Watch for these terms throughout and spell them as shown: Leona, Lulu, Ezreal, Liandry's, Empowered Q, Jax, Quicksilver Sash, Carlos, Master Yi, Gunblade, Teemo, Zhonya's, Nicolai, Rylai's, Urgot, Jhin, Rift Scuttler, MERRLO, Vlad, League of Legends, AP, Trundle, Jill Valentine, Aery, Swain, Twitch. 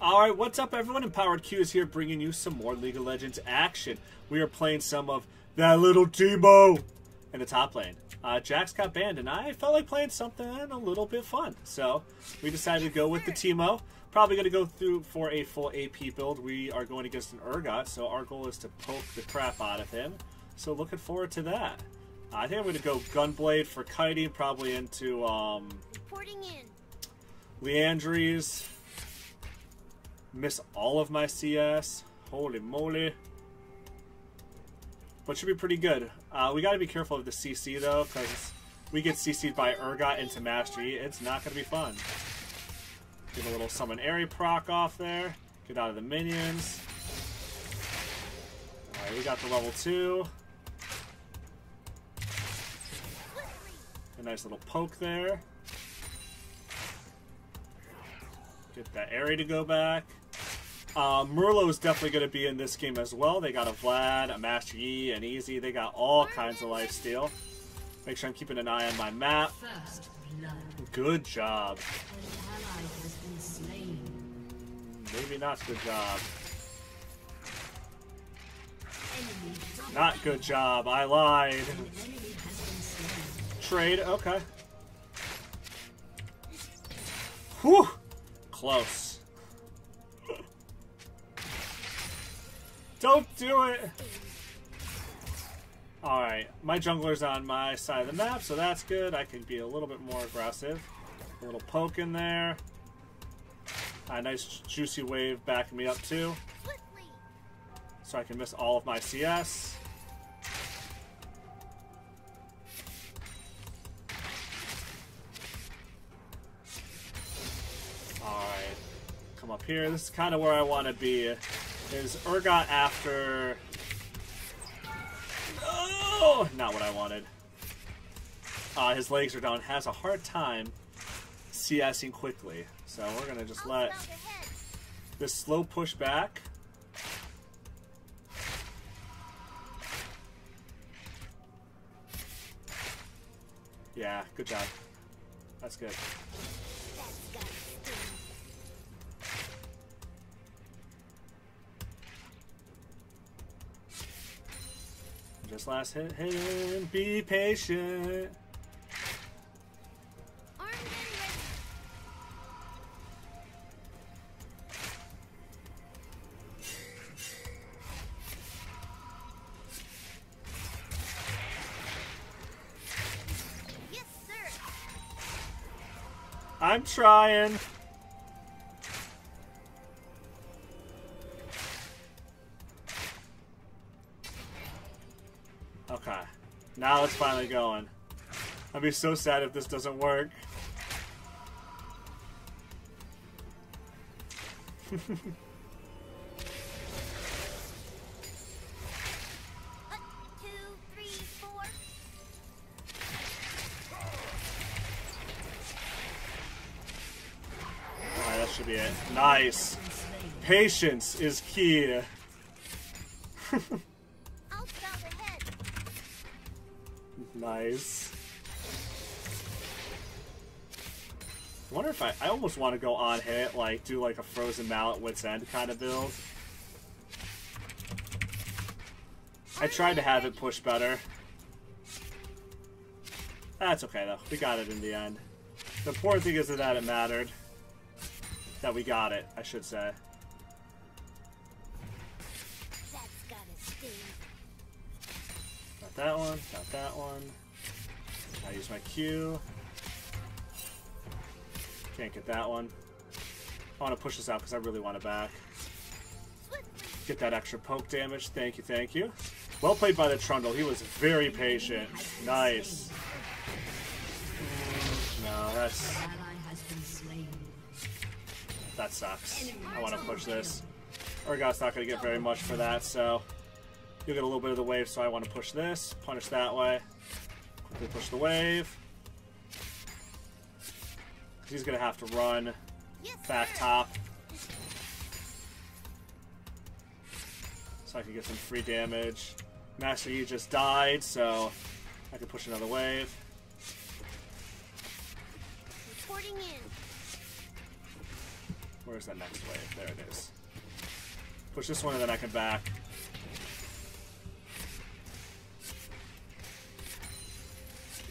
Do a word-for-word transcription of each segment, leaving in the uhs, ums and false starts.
Alright, what's up everyone? Empowered Q is here bringing you some more League of Legends action. We are playing some of that little Teemo in the top lane. Uh, Jax got banned and I felt like playing something a little bit fun. So we decided to go with the Teemo. Probably going to go through for a full A P build. We are going against an Urgot, so our goal is to poke the crap out of him. So looking forward to that. Uh, I think I'm going to go Gunblade for kiting, probably into um, in. Liandry's. Miss all of my C S. Holy moly. But should be pretty good. Uh, we got to be careful of the C C though, because we get C C'd by Urgot into Master Yi. It's not going to be fun. Get a little summon Aery proc off there. Get out of the minions. Alright, we got the level two. A nice little poke there. Get that Aery to go back. Uh, Merlo's definitely going to be in this game as well. They got a Vlad, a Master Yi, an Easy. They got all kinds of lifesteal. Make sure I'm keeping an eye on my map. Good job. Maybe not good job. Not good job. I lied. Trade. Okay. Whew. Close. Don't do it! Alright, my jungler's on my side of the map, so that's good. I can be a little bit more aggressive. A little poke in there. A nice juicy wave backing me up too. So I can miss all of my C S. Up here. This is kind of where I want to be. Is Urgot after... Oh! Not what I wanted. Uh, his legs are down. Has a hard time CSing quickly. So we're going to just let this slow push back. Yeah, good job. That's good. Just last hit him. Be patient. Yes, sir. I'm trying. Okay, now it's finally going. I'd be so sad if this doesn't work. one, two, three, four. Alright, that should be it. Nice. Patience is key. Nice. I wonder if I... I almost want to go on hit, like, do like a frozen mallet wits end kind of build. I tried to have it push better. That's okay, though. We got it in the end. The important thing is that it mattered. That we got it, I should say. That one, got that one. I use my Q. Can't get that one. I want to push this out because I really want it back. Get that extra poke damage. Thank you, thank you. Well played by the Trundle. He was very patient. Nice. No, that's... That sucks. I want to push this. Urgot's not going to get very much for that, so... You'll get a little bit of the wave, so I want to push this. Punish that way. Quickly push the wave. He's going to have to run back top. So I can get some free damage. Master Yi just died, so I can push another wave. Where's the next wave? There it is. Push this one and then I can back.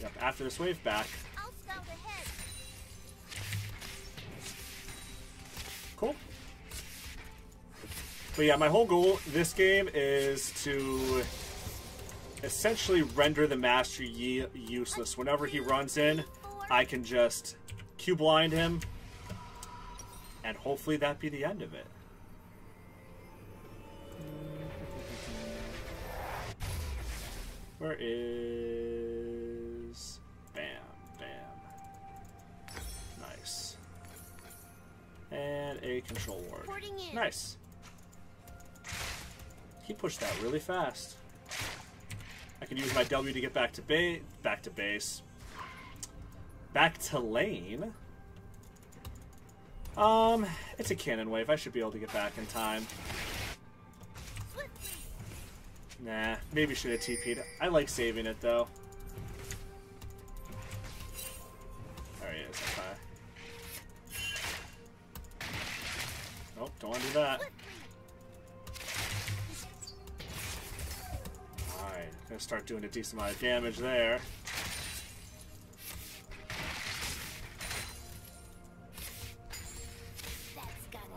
Yep, after this wave, back. I'll scout ahead. Cool. But yeah, my whole goal this game is to essentially render the Master Yi useless. Whenever he runs in, I can just Q blind him, and hopefully that be the end of it. Where is... Bam, bam. Nice. And a control ward. Nice. He pushed that really fast. I can use my W to get back to base, back to base, back to lane. Um, it's a cannon wave. I should be able to get back in time. Nah, maybe should have T P'd. I like saving it though. There he is. Okay. Nope, don't want to do that. Gonna start doing a decent amount of damage there.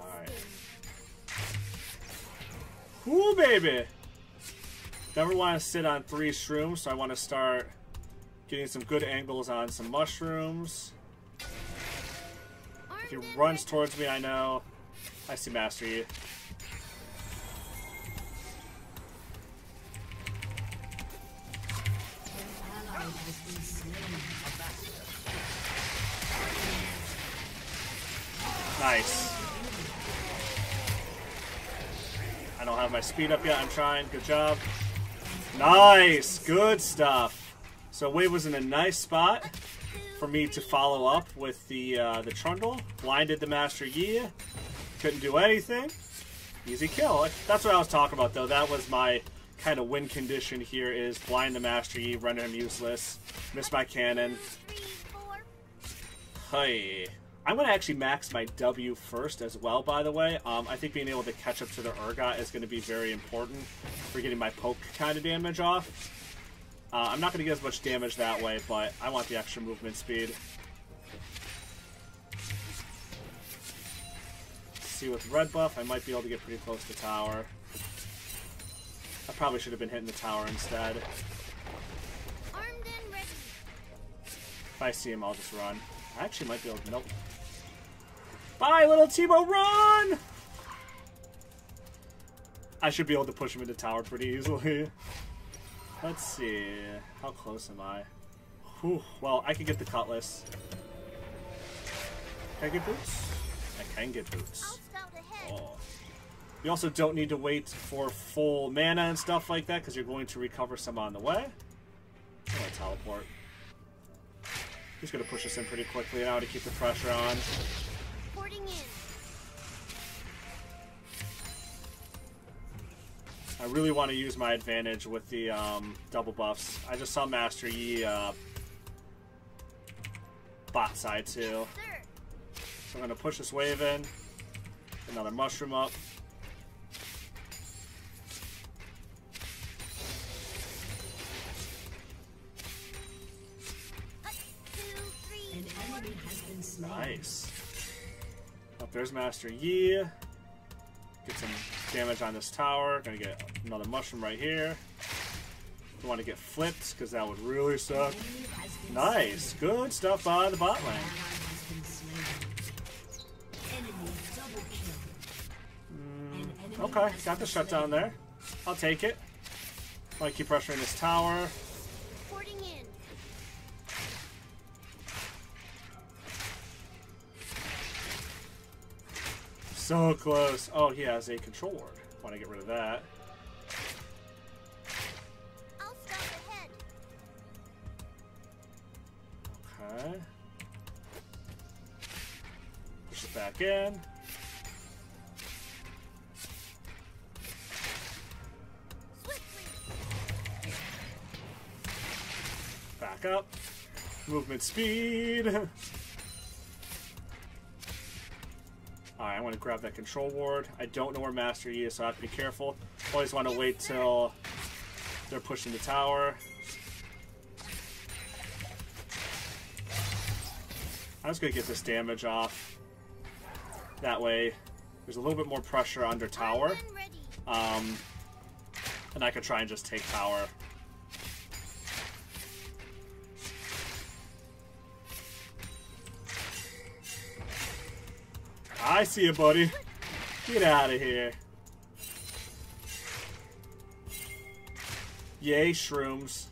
Alright. Cool, baby! Never want to sit on three shrooms, so I want to start getting some good angles on some mushrooms. If he runs towards me, I know. I see Master Yi. Nice. I don't have my speed up yet. I'm trying. Good job. Nice. Good stuff. So wave was in a nice spot for me to follow up with the uh, the Trundle. Blinded the Master Yi. Couldn't do anything. Easy kill. That's what I was talking about, though. That was my kind of win condition here, is blind the Master Yi, render him useless, miss my cannon. Hey, I'm going to actually max my W first as well, by the way. Um, I think being able to catch up to the Urgot is going to be very important for getting my poke kind of damage off. Uh, I'm not going to get as much damage that way, but I want the extra movement speed. Let's see, with red buff, I might be able to get pretty close to tower. I probably should have been hitting the tower instead. Armed and ready. If I see him, I'll just run. I actually might be able to... Nope. Bye, little Teemo, run! I should be able to push him into tower pretty easily. Let's see. How close am I? Whew. Well, I can get the cutlass. Can I get boots? I can get boots. Oh. You also don't need to wait for full mana and stuff like that, because you're going to recover some on the way. I'm going to teleport. He's going to push us in pretty quickly, and I want to keep the pressure on. I really want to use my advantage with the um, double buffs. I just saw Master Yi uh, bot side too. So I'm going to push this wave in. Another mushroom up. Nice. Up there's Master Yi. Get some damage on this tower. Gonna get another mushroom right here. Don't want to get flipped because that would really suck. Nice. Good stuff by the bot lane. Mm, okay, got the shutdown there. I'll take it. I keep pressuring this tower. So close. Oh, he has a control ward. Want to get rid of that. I'll stop ahead. Okay. Push it back in. Swiftly. Back up. Movement speed. Alright, I'm want to grab that control ward. I don't know where Master Yi is, so I have to be careful. Always want to wait till they're pushing the tower. I'm just going to get this damage off. That way, there's a little bit more pressure under tower. Um, and I could try and just take tower. I see you, buddy. Get out of here. Yay, shrooms.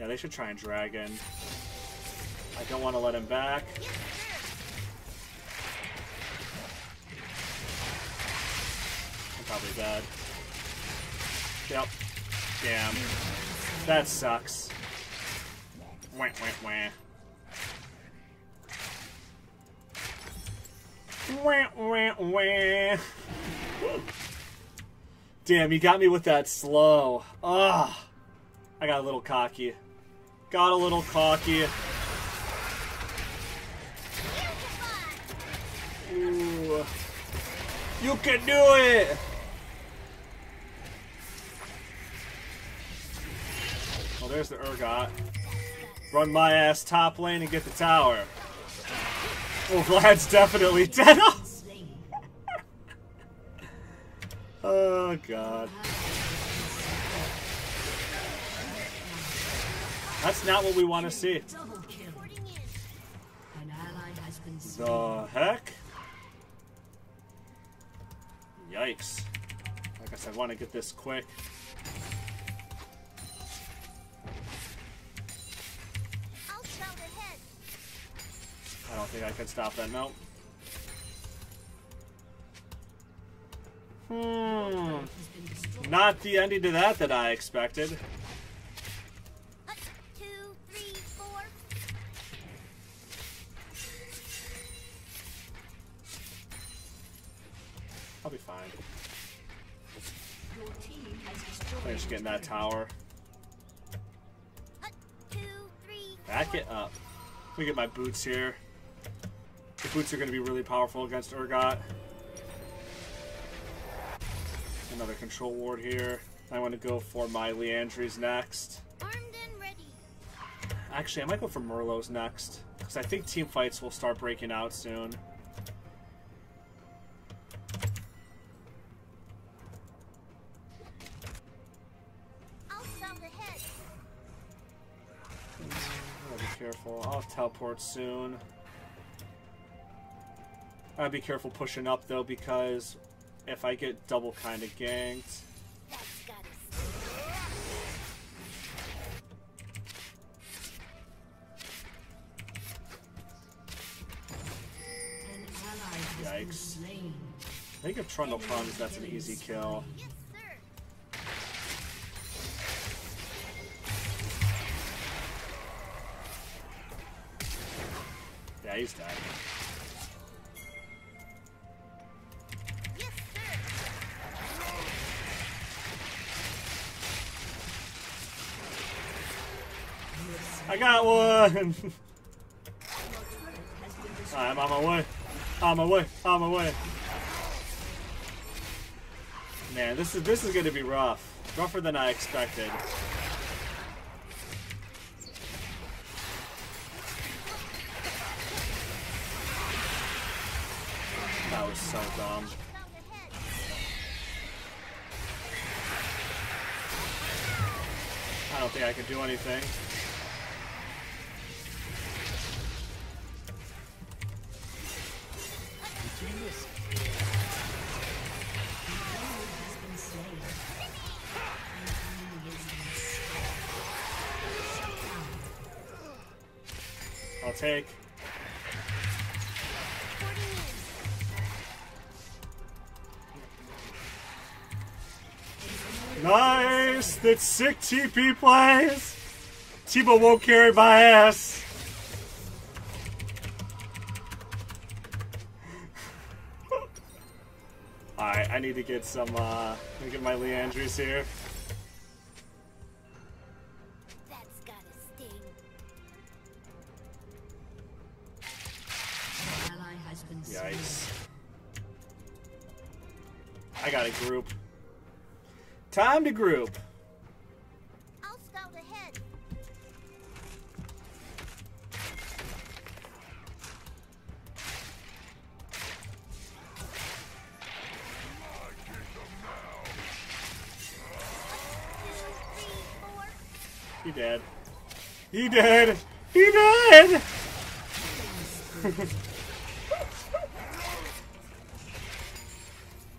Yeah, they should try and dragon. I don't want to let him back. I'm probably dead. Yep. Damn. That sucks. Wah, wah, wah. Wah, wah, wah. Damn, you got me with that slow. Ugh. I got a little cocky. Got a little cocky. Ooh. You can do it! Well, there's the Urgot. Run my ass top lane and get the tower. Well, Vlad's definitely dead. Oh, God. That's not what we want to see. The heck? Yikes. I guess I want to get this quick. I don't think I could stop that. Nope. Hmm. Not the ending to that that I expected. One, two, three, four. I'll be fine. I'm just getting that tower. One, two, three, back it up. Let me get my boots here. The boots are going to be really powerful against Urgot. Another control ward here. I want to go for my Liandry's next. Armed and ready. Actually, I might go for Merlot's next, because I think team fights will start breaking out soon. I'll sound the head. I'll be careful. I'll teleport soon. I'd be careful pushing up though, because if I get double kind of ganked. Yikes. I think if Trundle comes, that's an easy kill. Yeah, he's dead. I got one! I'm on my way. On my way. On my way. Man, this is this is gonna be rough. Rougher than I expected. That was so dumb. I don't think I could do anything. I'll take. Nice! That's sick T P plays! Teemo won't carry my ass! Alright, I need to get some, uh, I'm gonna get my Liandry's here. I gotta group. Time to group. I'll scout ahead. He dead. He dead. He dead.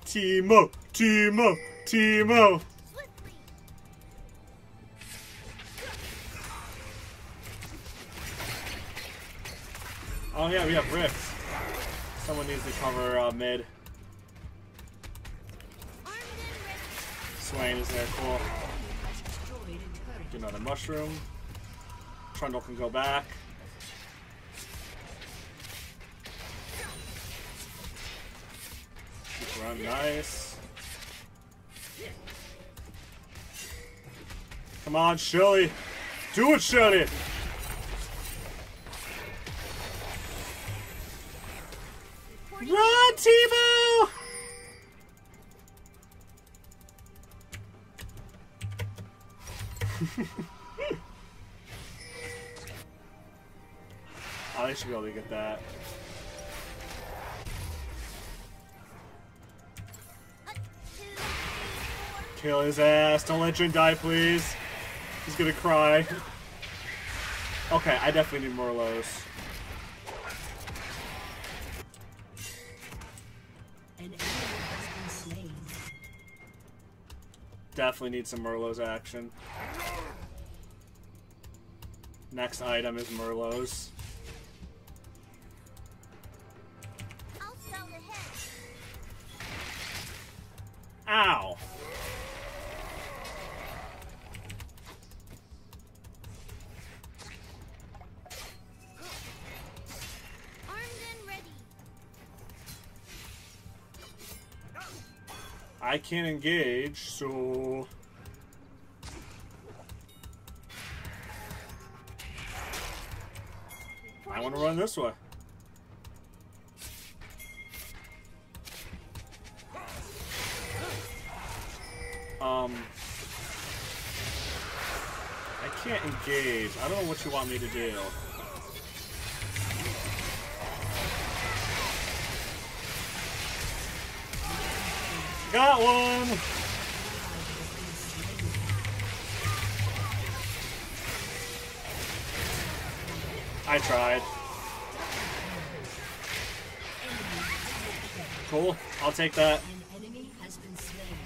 Teemo, Teemo, Teemo. Oh yeah, we have Rift. Someone needs to cover uh, mid. Swain is there, cool. Another mushroom. Trundle can go back. Run, nice. Come on, Shelly. Do it, Shelly. Run, Teemo. Oh, they should be able to get that. Kill his ass. Don't let Jin die, please. He's gonna cry. Okay, I definitely need more lows. Definitely need some Merlot's action. Next item is Merlot's. I'll scout ahead. Ow! Armed and ready. I can't engage, so. I want to run this way. Um, I can't engage. I don't know what you want me to do. Got one. I tried. Cool. I'll take that. An enemy has been slain.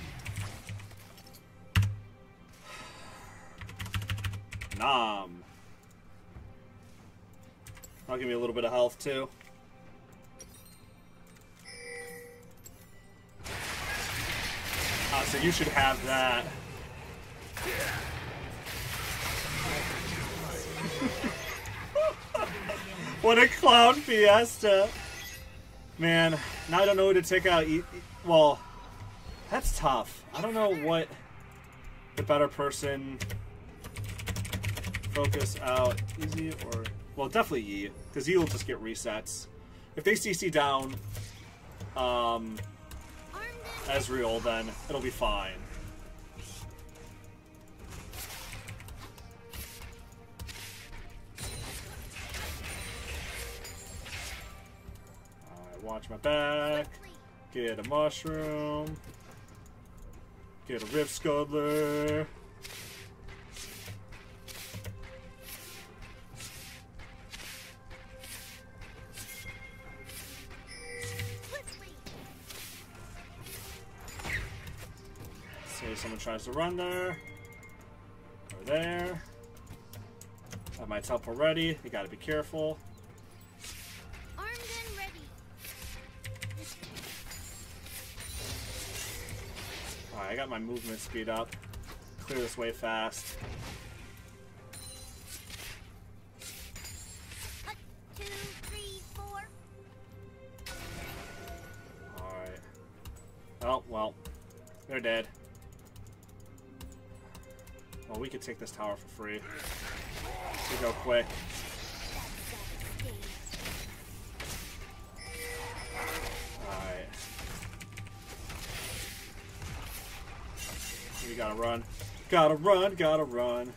Nom. I'll give me a little bit of health too. Ah, uh, so you should have that. What a clown fiesta. Man, now I don't know who to take out. Well, that's tough. I don't know what the better person focus out. Easy or... Well, definitely Yi, because Yi will just get resets. If they C C down um, Ezreal, then it'll be fine. Watch my back. Get a mushroom. Get a Rift Scuttler. Say someone tries to run there. Or there. I have my top already. You gotta be careful. I got my movement speed up. Clear this way fast. Two, three, four. Alright. Oh, well. They're dead. Well, we could take this tower for free. We go quick. Alright. gotta run. Gotta run, gotta run.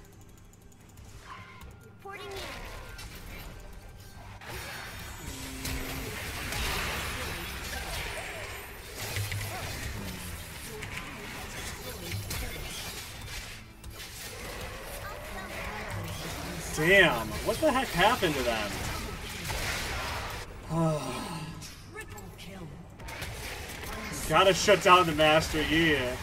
Damn, what the heck happened to them? Oh. Gotta shut down the Master Yi. Yeah.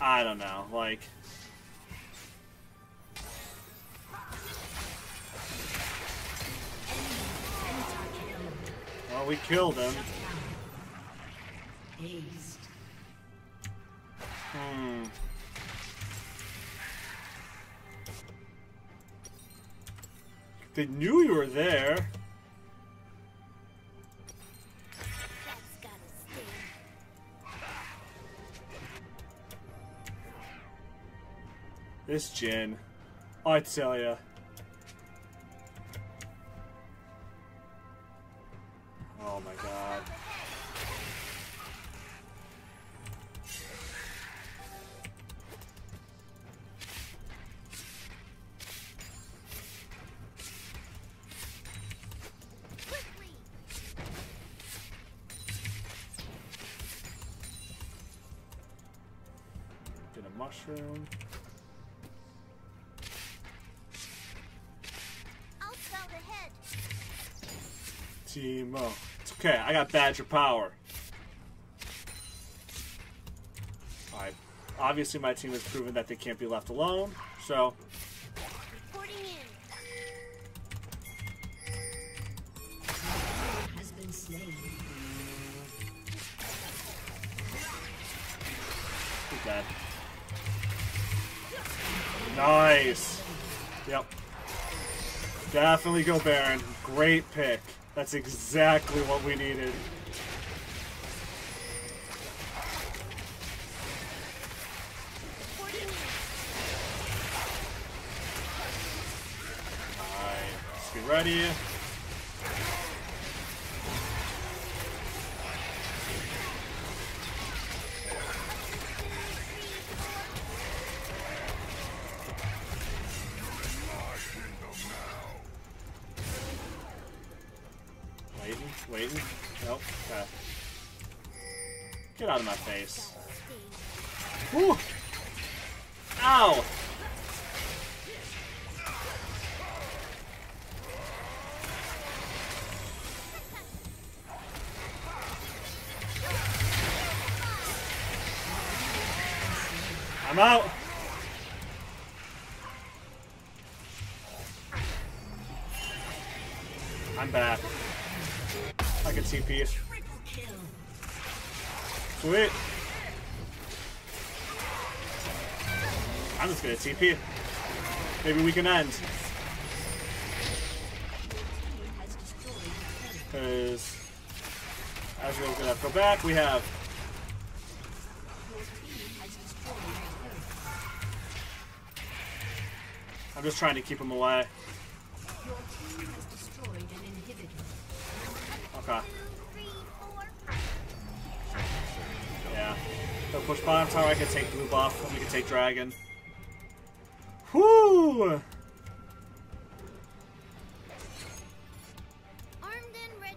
I don't know, like... Well, we killed him. Hmm. They knew you were there. This Jhin, I tell ya. Oh my god. Get a mushroom. Teemo. It's okay, I got Badger Power. Alright, obviously my team has proven that they can't be left alone, so... He's dead. Nice! Yep. Definitely go Baron. Great pick. That's exactly what we needed. Alright, let's get ready. Waiting. Nope. Okay. Get out of my face. Woo! Ow! I'm out! I'm back. I can T P it. Sweet. I'm just gonna T P it. Maybe we can end. Because Ezreal's gonna have to go back. We have. I'm just trying to keep him away. Okay. Yeah. They'll push bottom tower, I can take blue buff, and we can take dragon. Whoo! Armed and ready.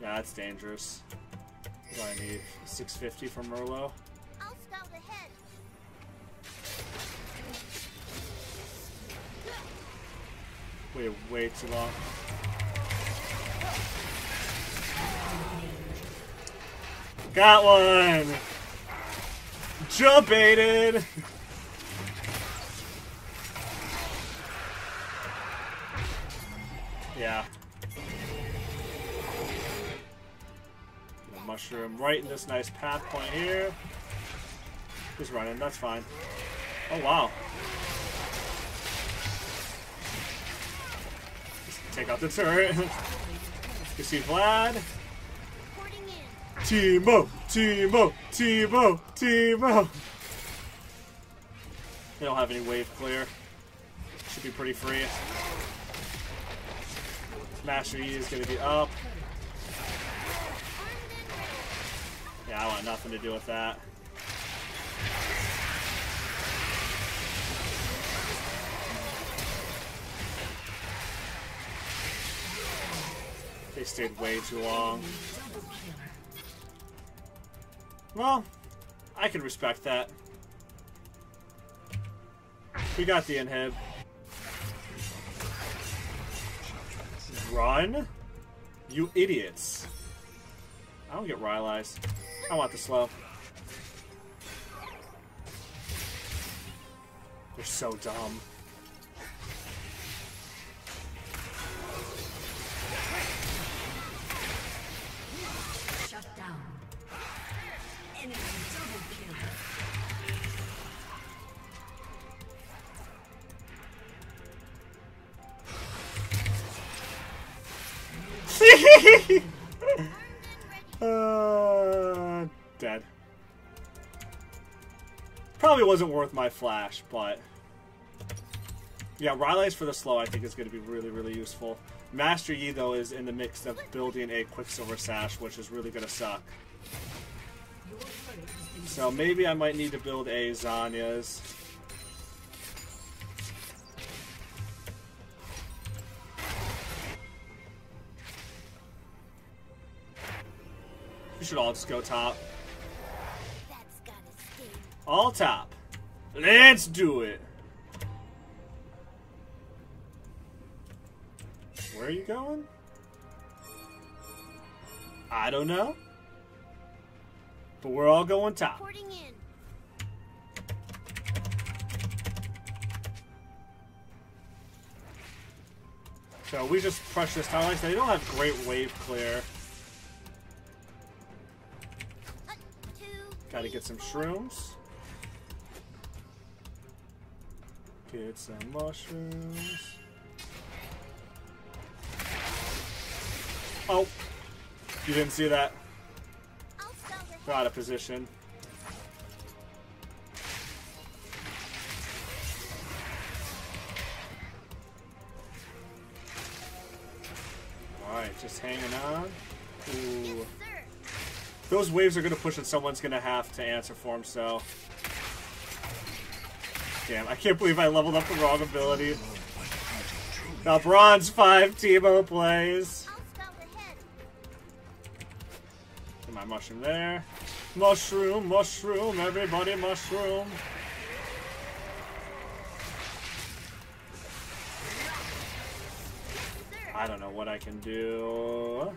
Yeah, that's dangerous. What do I need? six fifty from Merlot. Wait, way too long. Got one! Jump baited! Yeah. Mushroom right in this nice path point here. Just running, that's fine. Oh wow. Take out the turret. You see Vlad. Teemo! Teemo! Teemo! Teemo! They don't have any wave clear. Should be pretty free. Master Yi is going to be up. Yeah, I want nothing to do with that. They stayed way too long. Well, I can respect that. We got the inhib. Run? You idiots. I don't get Rylai's. I want the slow. They're so dumb. uh, dead. Probably wasn't worth my flash, but yeah, Rylai's for the slow I think is going to be really, really useful. Master Yi though is in the mix of building a Quicksilver Sash, which is really going to suck. So maybe I might need to build a Zhonya's. We should all just go top. All top. Let's do it. Where are you going? I don't know. But we're all going top. So we just crush this tower. Like they don't have great wave clear. Gotta get some shrooms. Get some mushrooms. Oh, you didn't see that. We're out of position. All right, just hanging on. Ooh. Those waves are going to push and someone's going to have to answer for him, so... Damn, I can't believe I leveled up the wrong ability. Now Bronze five Teemo plays. Get my mushroom there. Mushroom, mushroom, everybody mushroom. I don't know what I can do...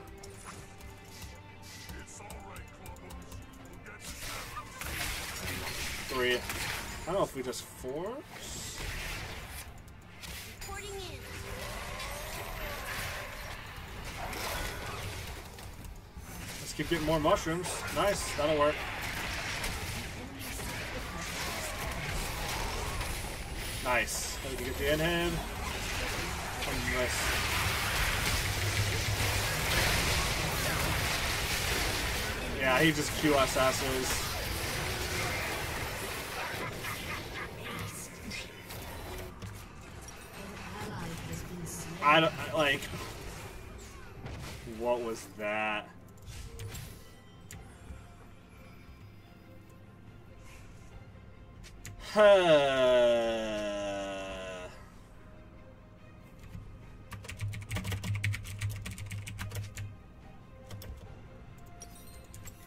Three. I don't know if we just force. Let's keep getting more mushrooms. Nice, that'll work. Nice. Gotta get the in-hand. Oh, nice. Yeah, he just Q S asses. I don't, like, what was that? Huh.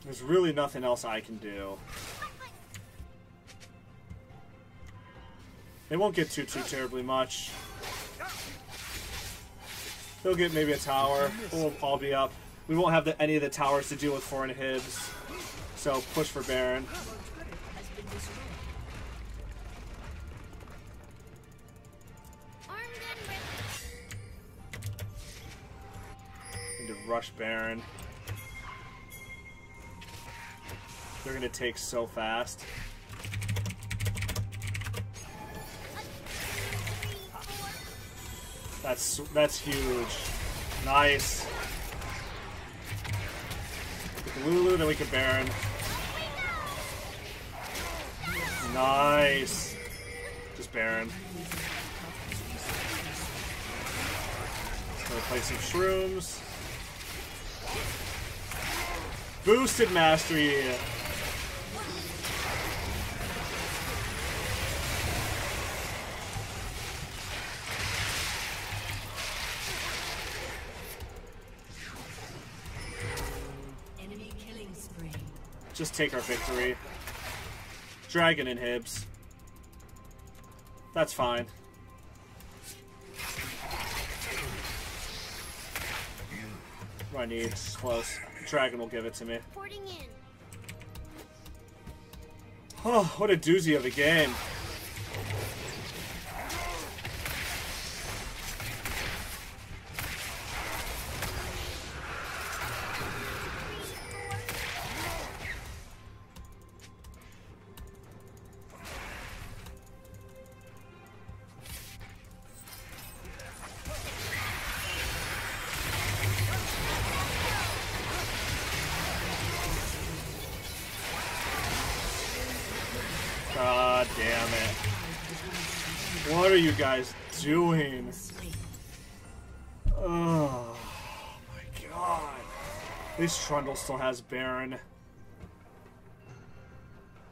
There's really nothing else I can do. They won't get too, too terribly much. They'll get maybe a tower. We'll all be up. We won't have the, any of the towers to deal with foreign hibs. So push for Baron. Need to rush Baron. They're gonna take so fast. That's that's huge. Nice. With Lulu, then we can Baron. Nice. this Baron. Gonna play some shrooms. Boosted Master Yi. Just take our victory. Dragon inhibs. That's fine. My needs close. Dragon will give it to me. Oh, what a doozy of a game. Guys doing? Oh my god. At least Trundle still has Baron.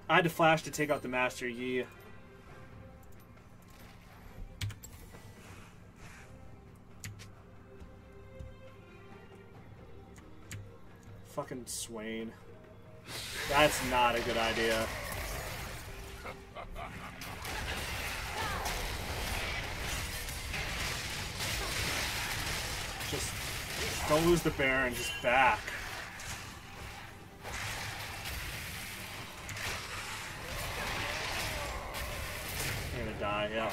I had to flash to take out the Master Yi. Fucking Swain. That's not a good idea. Just don't lose the Baron, just back. You're gonna die, yeah.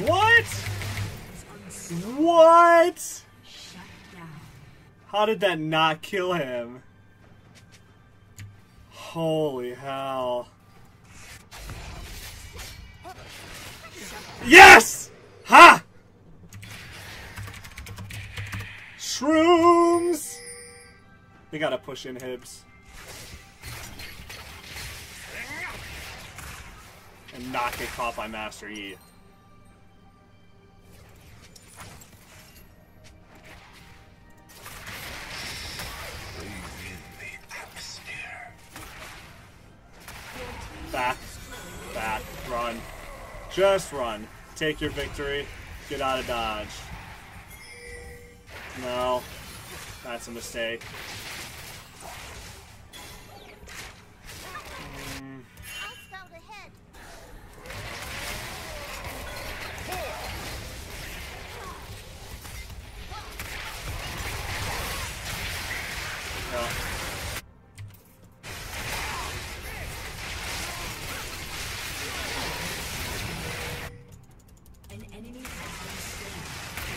What? What? How did that not kill him? Holy hell. Yes! Ha! Shrooms! They gotta push in Hibs. And not get caught by Master Yi. Back, back, run. Just run. Take your victory. Get out of dodge. No, that's a mistake. Mm. No.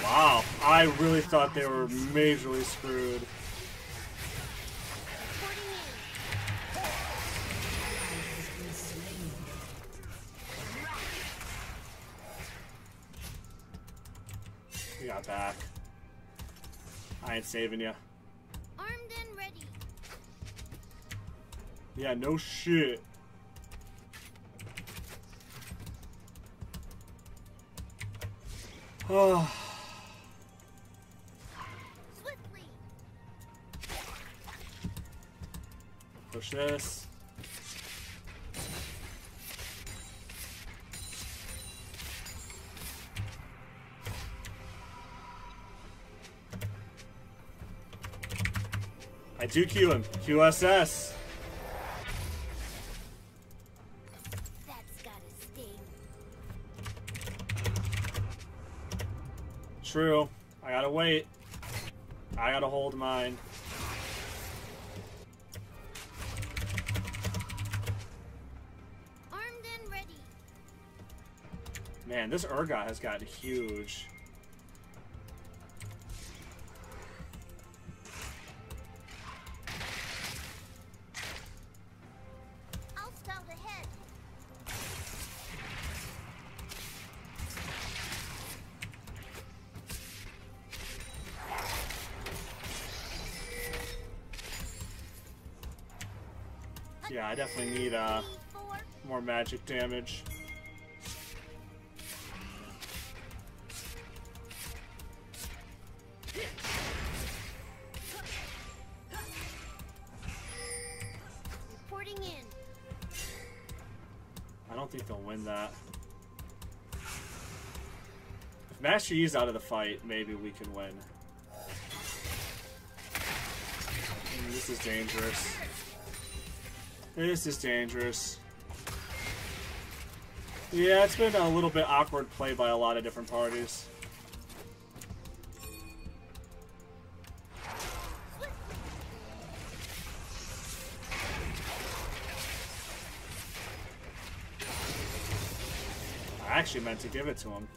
Wow, I really thought they were majorly screwed. We got back. I ain't saving ya. Armed and ready. Yeah, no shit. Oh. Push this. I do Q him. Q S S. That's gotta sting. True. I gotta wait. I gotta hold mine. Man, this Urgot has gotten huge. Yeah, I definitely need uh, more magic damage. Reporting in. I don't think they'll win that. If Master Yi's out of the fight, maybe we can win. This is dangerous. This is dangerous. Yeah, it's been a little bit awkward play by a lot of different parties. I actually meant to give it to him.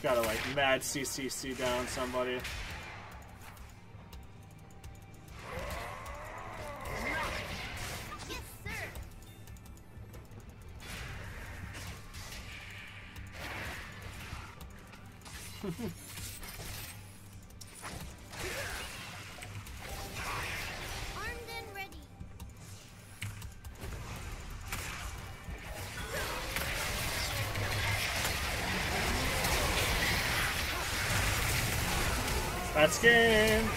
Gotta like mad C C C down somebody. Yes, sir. Armed and ready. That's game.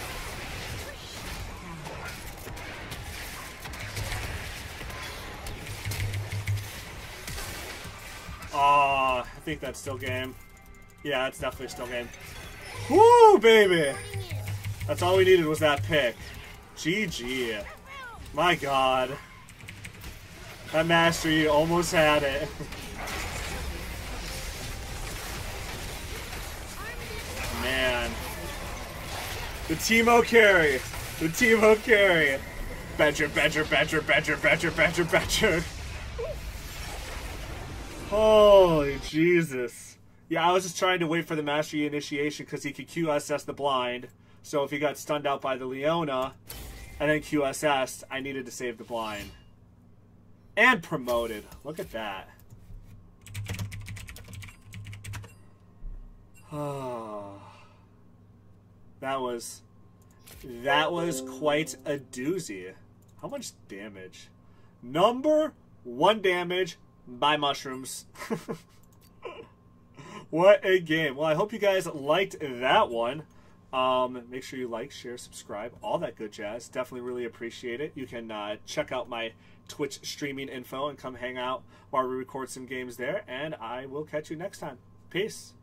Oh, I think that's still game. Yeah, it's definitely still game. Woo, baby! That's all we needed was that pick. G G. My god. That Master Yi almost had it. Man. The Teemo carry! The Teemo carry! Badger, badger, badger, badger, badger, badger, badger! Holy Jesus. Yeah, I was just trying to wait for the Master Yi initiation because he could Q S S the blind. So if he got stunned out by the Leona, and then Q S S, I needed to save the blind. And promoted. Look at that. Oh. That was, that was quite a doozy. How much damage? Number one damage by mushrooms. What a game. Well, I hope you guys liked that one. Um, make sure you like, share, subscribe, all that good jazz. Definitely really appreciate it. You can uh, check out my Twitch streaming info and come hang out while we record some games there. And I will catch you next time. Peace.